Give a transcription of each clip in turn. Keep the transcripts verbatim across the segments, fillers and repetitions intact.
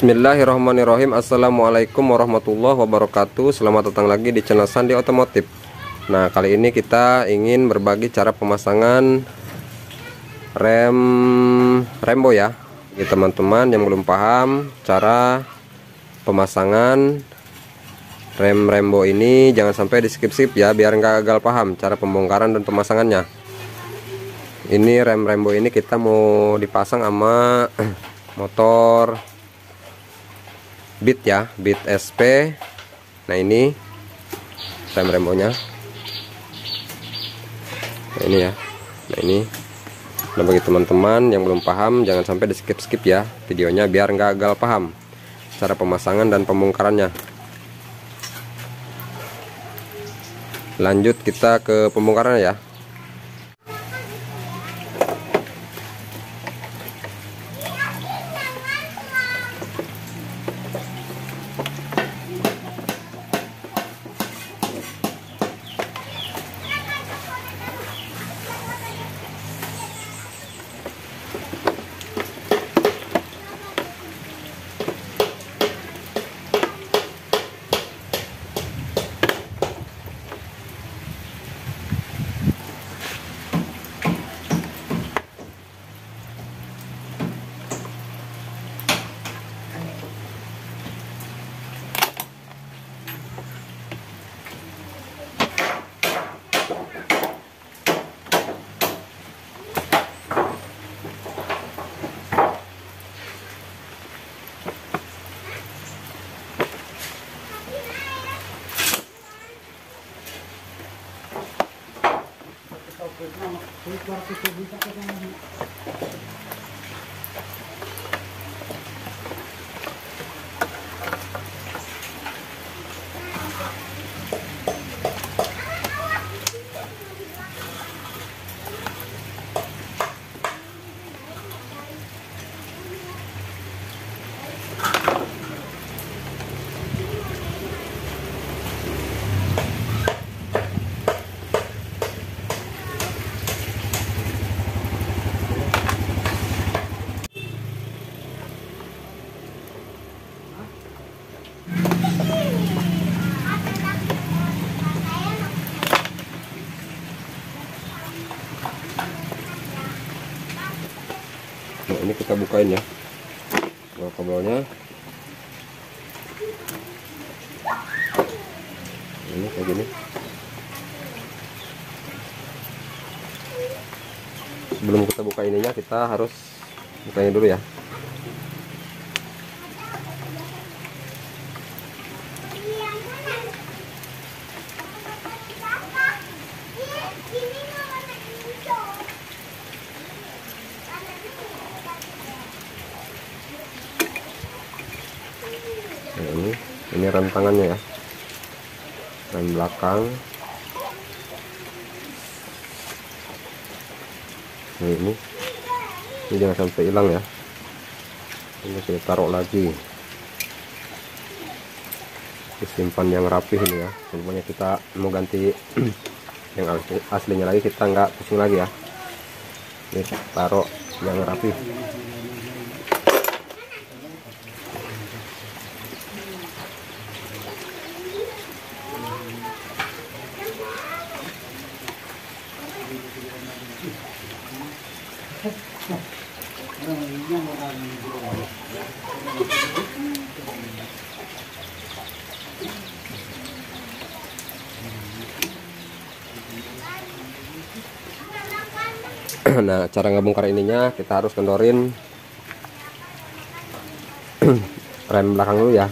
Bismillahirrahmanirrahim. Assalamualaikum warahmatullahi wabarakatuh. Selamat datang lagi di channel Sandi Otomotif. Nah, kali ini kita ingin berbagi cara pemasangan rem Rembo ya. Bagi teman-teman yang belum paham cara pemasangan rem Rembo ini, jangan sampai di skip-skip ya, biar nggak gagal paham cara pembongkaran dan pemasangannya. Ini rem Rembo ini kita mau dipasang sama motor Beat ya, Beat S P. Nah, ini rem Rembonya. Nah, ini ya. Nah, ini. Nah, bagi teman-teman yang belum paham, jangan sampai di skip-skip ya videonya, biar nggak gagal paham cara pemasangan dan pembongkarannya. Lanjut kita ke pembongkarannya ya. Ini kita bukain ya, nah, kabelnya ini kayak gini. Sebelum kita buka ininya, kita harus bukanya dulu ya. Nah, ini ini rem tangannya ya, rem belakang. Nah, ini ini jangan sampai hilang ya, ini kita taruh lagi, disimpan yang rapi ini ya. Semuanya kita mau ganti yang aslinya lagi, kita nggak pusing lagi ya. Ini taruh yang rapi. Nah, cara ngebongkar ininya kita harus kendorin rem belakang dulu ya,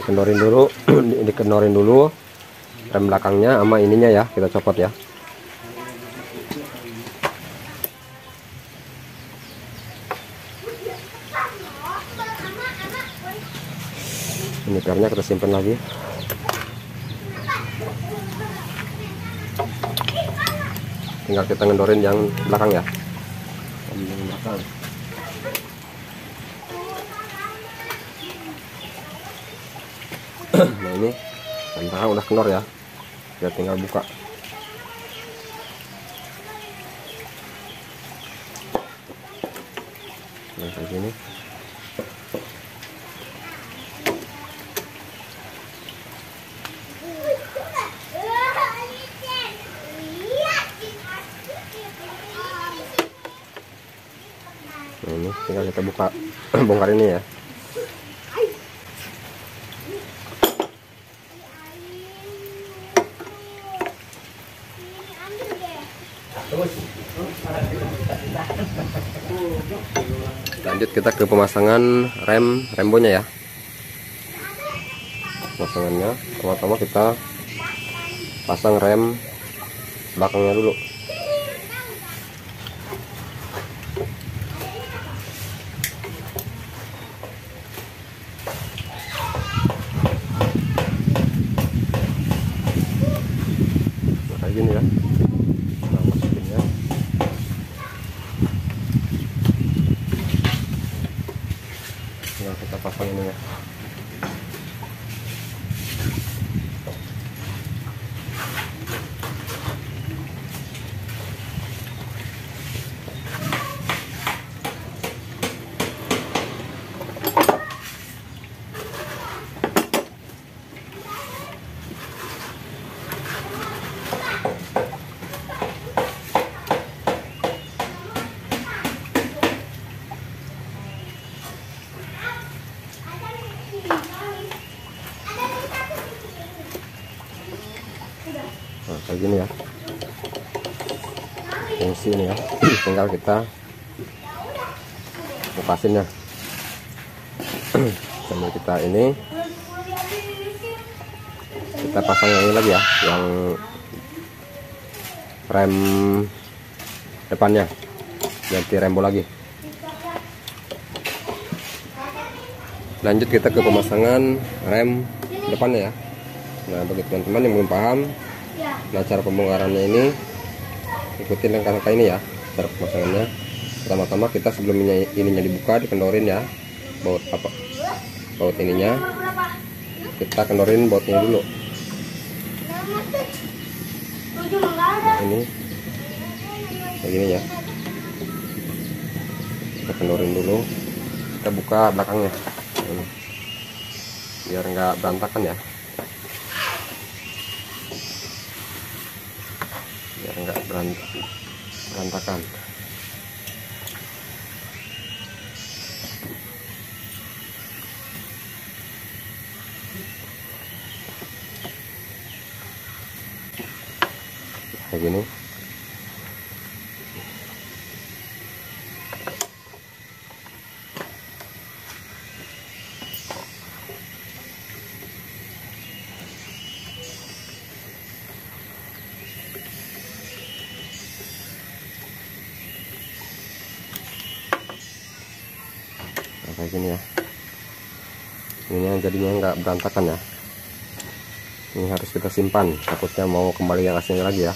dikendorin dulu dikendorin dulu rem belakangnya sama ininya ya, kita copot ya. Ini pernya kita simpan lagi. Tinggal kita ngendorin yang belakang ya. Yang belakang. Nah, ini belakang udah kendor ya. Kita tinggal buka. Nah, kayak gini. tinggal kita buka bongkar ini ya. Lanjut kita ke pemasangan rem rembonya ya. Pemasangannya pertama-tama kita pasang rem belakangnya dulu. Nah, kayak gini ya fungsi ini ya. Tinggal kita lepasin ya. Sambil kita ini kita pasang yang ini lagi ya, yang rem depannya, ganti rembo lagi. Lanjut kita ke pemasangan rem depannya ya. Nah, bagi teman-teman yang belum paham, nah cara pembongkarannya ini ikutin langkah-langkah ini ya. Cara pemasangannya pertama-tama kita sebelum ininya dibuka dikendorin ya, baut apa baut ininya kita kendorin bautnya dulu. Nah, ini kayak gini ya, kita kendorin dulu, kita buka belakangnya ini, biar nggak berantakan ya, biar nggak berantakan. Kayak gini. Kayak gini ya, ini jadinya nggak berantakan ya. Ini harus kita simpan, takutnya mau kembali yang aslinya lagi ya.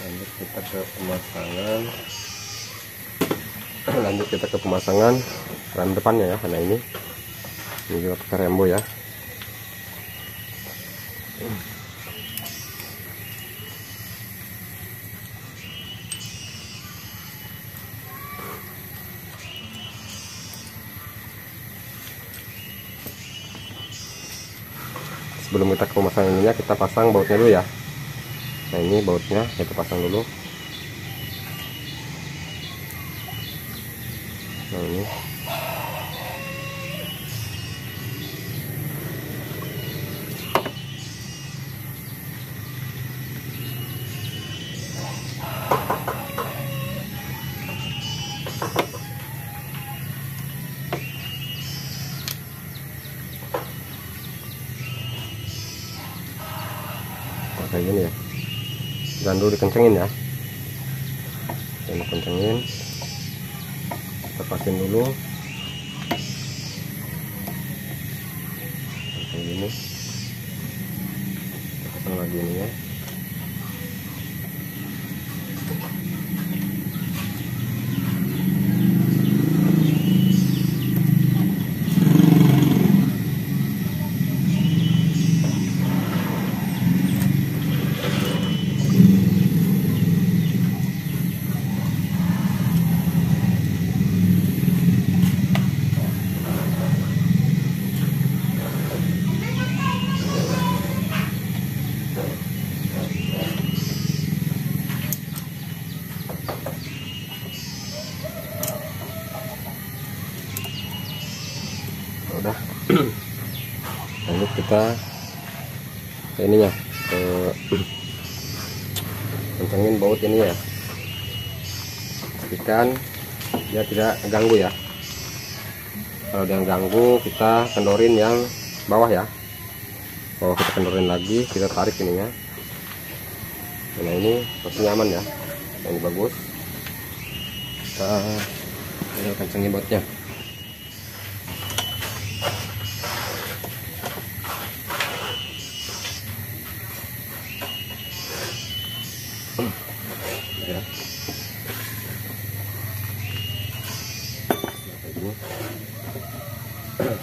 Lanjut kita ke pemasangan lanjut kita ke pemasangan rem depannya ya. Nah, ini ini juga kita rembo ya. Sebelum kita ke pemasangan ininya, kita pasang bautnya dulu ya. Nah, ini bautnya kita pasang dulu. Nah, ini kayak gini ya, dan dulu dikencengin ya, dan kencengin, lepasin dulu kayak gini, pasang lagi ini ya. udah. Lanjut kita ke ininya, ke kencengin baut ini ya, pastikan dia tidak ganggu ya. Kalau dia ganggu kita kendorin yang bawah ya, bawah kita kendorin lagi, kita tarik ininya. Nah ini pasti nyaman ya, ini bagus. Kita ini kencengin bautnya.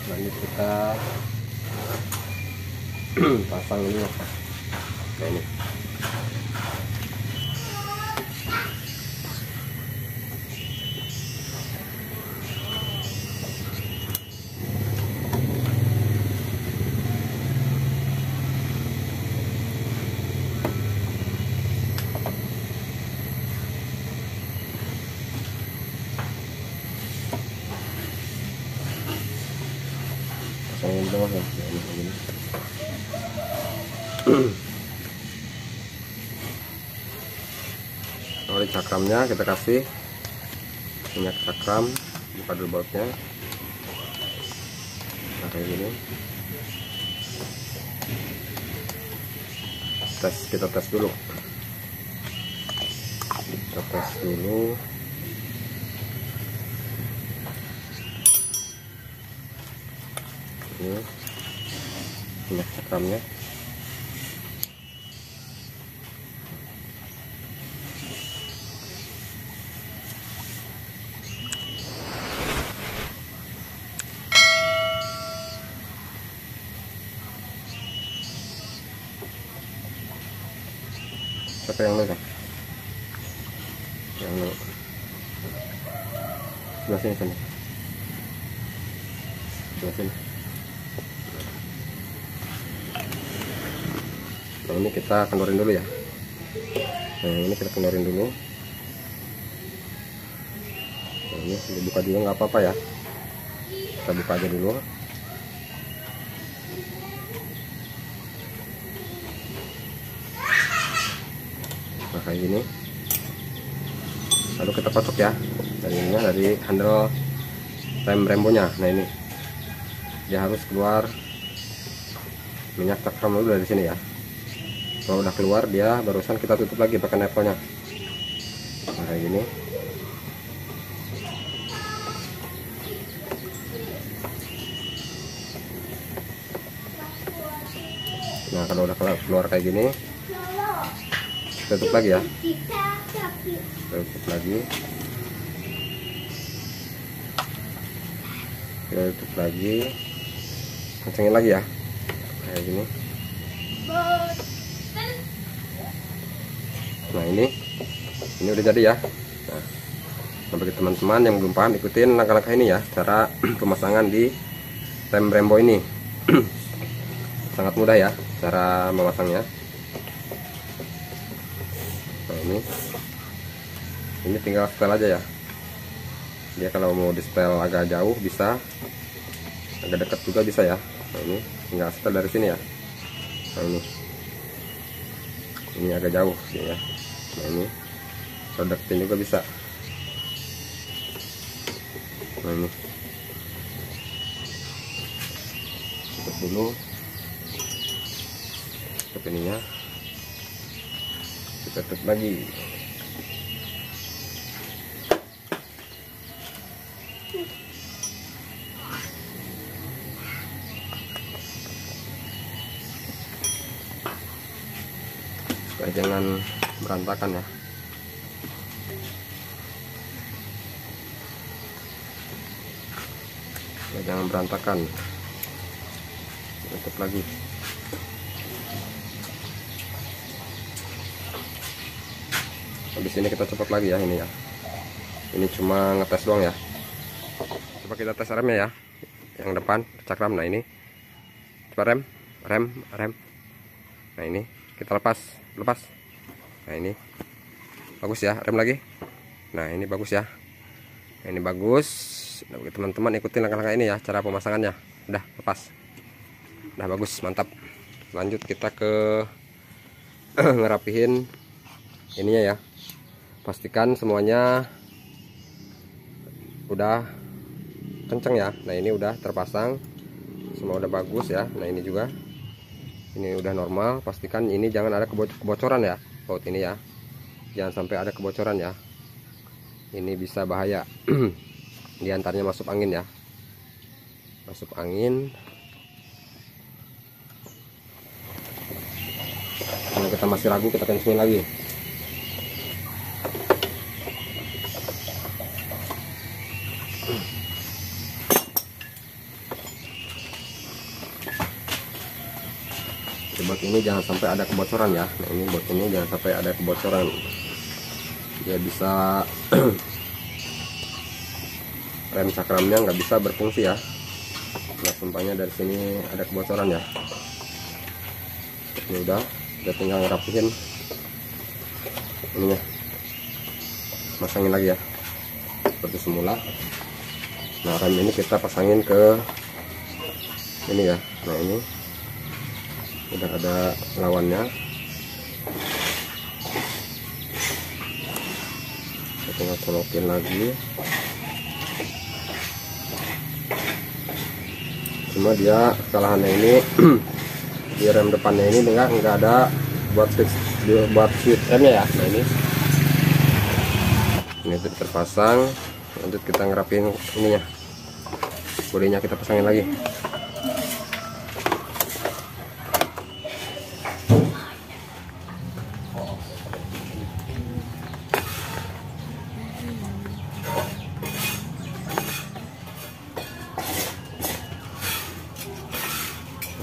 Lanjut kita pasang ini apa? Nah ini. Lalu cakramnya kita kasih minyak cakram, buka dulu bautnya. Nah, kayak gini. Tes, kita tes dulu. Kita tes dulu. Ini minyak cakramnya. Siapa yang lu kan? Yang lu sebelah sini kan? Sebelah sini. Nah ini kita kendorin dulu ya. Nah ini kita kendorin dulu. Nah ini dibuka juga nggak apa-apa ya. Kita buka aja dulu. Kayak gini, lalu kita patok ya dari ini, dari handle rem rembonya. Nah ini dia harus keluar minyak cakram dulu dari sini ya. Kalau udah keluar dia barusan kita tutup lagi pakai nepelnya. Nah, kayak gini. Nah kalau udah keluar kayak gini tutup lagi ya, tutup lagi, tutup lagi, kencengin lagi ya, kayak gini. Nah ini, ini udah jadi ya. Nah, bagi teman-teman yang belum paham, ikutin langkah-langkah ini ya, cara pemasangan di rem Rembo ini. Sangat mudah ya, cara memasangnya. Ini, ini tinggal setel aja ya. Dia kalau mau di setel agak jauh bisa, agak dekat juga bisa ya. Nah, ini tinggal setel dari sini ya. Nah, ini, ini agak jauh ya. Nah ini, kalau deketin juga bisa. Nah ini, tutup dulu, tutup ininya. Tutup lagi. Supaya jangan berantakan ya. Supaya jangan berantakan. Tutup lagi. Habis ini kita copot lagi ya, ini ya. Ini cuma ngetes doang ya. Coba kita tes remnya ya. Yang depan cakram. Nah ini. Coba rem, rem, rem. Nah ini kita lepas, lepas. Nah ini bagus ya, rem lagi. Nah ini bagus ya. Nah, ini bagus. Teman-teman ikutin langkah-langkah ini ya, cara pemasangannya. udah lepas, udah bagus, mantap. Lanjut kita ke ngerapihin ininya ya, pastikan semuanya udah kenceng ya. Nah ini udah terpasang, semua udah bagus ya. Nah ini juga, ini udah normal. Pastikan ini jangan ada kebocoran ya, baut ini ya, jangan sampai ada kebocoran ya, ini bisa bahaya. Diantaranya masuk angin ya, masuk angin. Kalau kita masih ragu, kita kencengin lagi. Baut ini jangan sampai ada kebocoran ya. Nah ini baut ini jangan sampai ada kebocoran, dia bisa rem cakramnya nggak bisa berfungsi ya. Nah sumpahnya dari sini ada kebocoran ya. Ini udah, kita tinggal ngerapihin ininya, pasangin lagi ya seperti semula. Nah rem ini kita pasangin ke ini ya. Nah ini udah ada lawannya, kita tinggal colokin lagi. Cuma dia kesalahannya ini di rem depannya ini enggak enggak ada buat fix buat fit remnya ya. Nah ini ini sudah terpasang. Lanjut kita ngerapin ininya, bodinya kita pasangin lagi.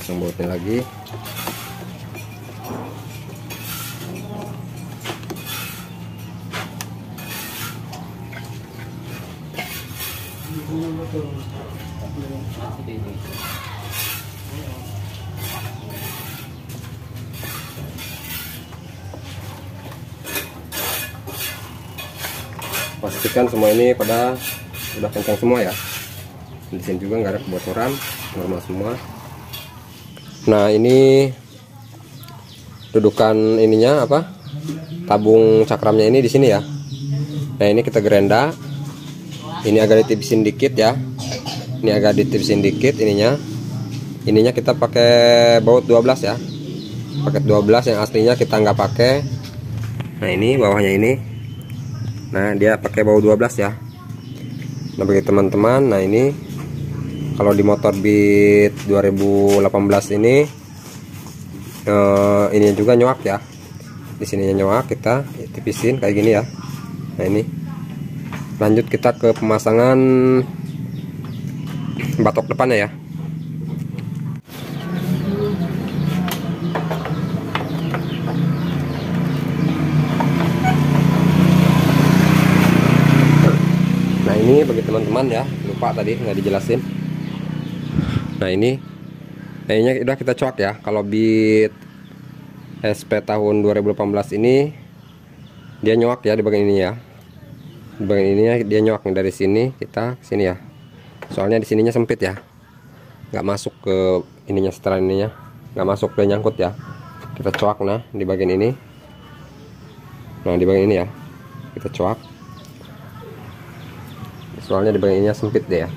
Sambutnya lagi, pastikan semua ini pada udah kencang semua ya. Di sini juga nggak ada kebocoran, normal semua. Nah ini dudukan ininya apa, tabung cakramnya ini di sini ya. Nah ini kita gerenda, ini agak ditipisin dikit ya, ini agak ditipisin dikit ininya. Ininya kita pakai baut dua belas ya, paket dua belas yang aslinya kita nggak pakai. Nah ini bawahnya ini, nah dia pakai baut dua belas ya. Nah bagi teman-teman, nah ini kalau di motor Beat dua ribu delapan belas ini eh, ini juga nyoak ya, di sininya nyoak, kita tipisin kayak gini ya. Nah ini lanjut kita ke pemasangan batok depannya ya. Nah ini bagi teman-teman ya, lupa tadi nggak dijelasin. Nah ini, nah ini udah kita coak ya. Kalau Beat S P tahun dua ribu delapan belas ini dia nyoak ya di bagian ini ya, di bagian ini dia nyoak dari sini kita ke sini ya. Soalnya di sininya sempit ya, nggak masuk ke ininya, setelah ininya nggak masuk ke nyangkut ya. Kita coak nah di bagian ini, nah di bagian ini ya kita coak. Soalnya di bagian ininya sempit deh ya.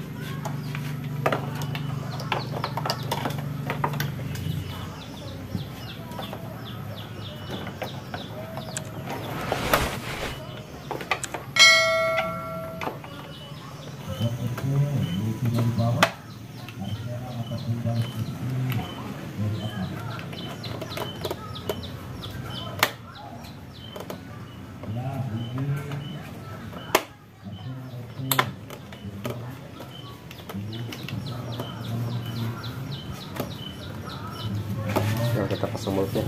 Kita pasang bautnya. Nah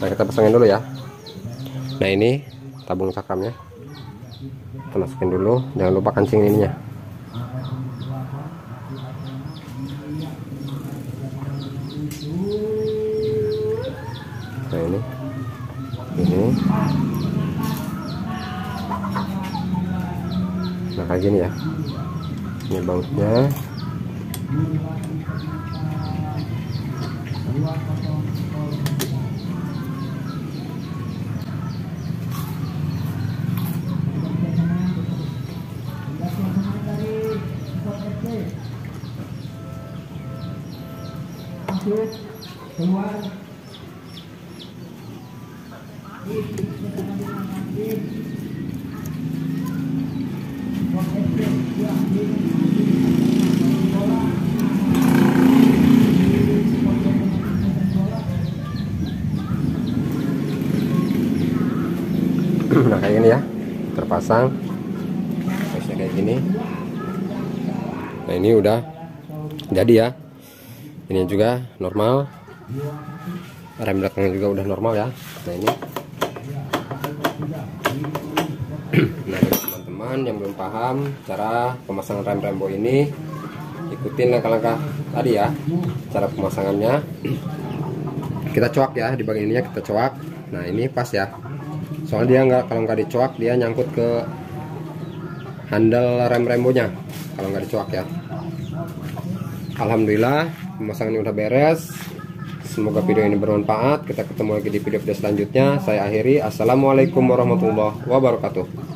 kita pasangin dulu ya. Nah ini tabung cakramnya. Kita masukin dulu, jangan lupa kancing ininya. Nah ini, ini, nah kayak gini ya. Ini bautnya. Keluar nah kayak ini ya, terpasang harusnya kayak gini. Nah ini udah jadi ya. Ini juga normal, rem belakang juga udah normal ya. Nah ini, nah teman-teman yang belum paham cara pemasangan rem Rembo ini, ikutin langkah-langkah tadi ya, cara pemasangannya. Kita coak ya, di bagian ininya kita coak. Nah ini pas ya, soalnya dia nggak, kalau nggak dicoak dia nyangkut ke handle rem Rembonya kalau nggak dicoak ya. Alhamdulillah, pemasangan ini udah beres. Semoga video ini bermanfaat. Kita ketemu lagi di video-video selanjutnya. Saya akhiri. Assalamualaikum warahmatullahi wabarakatuh.